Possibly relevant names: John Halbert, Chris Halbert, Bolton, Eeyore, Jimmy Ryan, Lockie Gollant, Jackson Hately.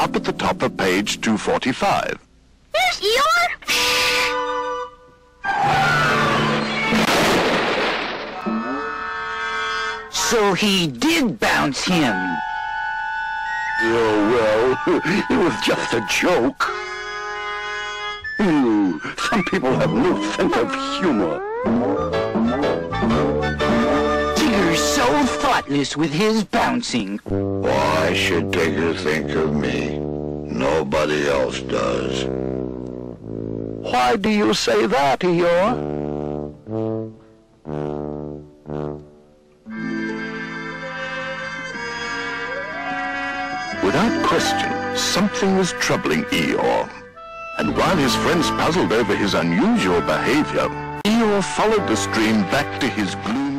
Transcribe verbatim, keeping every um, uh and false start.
up at the top of page two forty-five. There's Eeyore! So he did bounce him. Oh, well, it was just a joke. Ew, some people have no sense of humor. Digger's so thoughtless with his bouncing. Why should Digger think of me? Nobody else does. Why do you say that, Eeyore? Without question, something was troubling Eeyore. And while his friends puzzled over his unusual behavior, Eeyore followed the stream back to his gloomy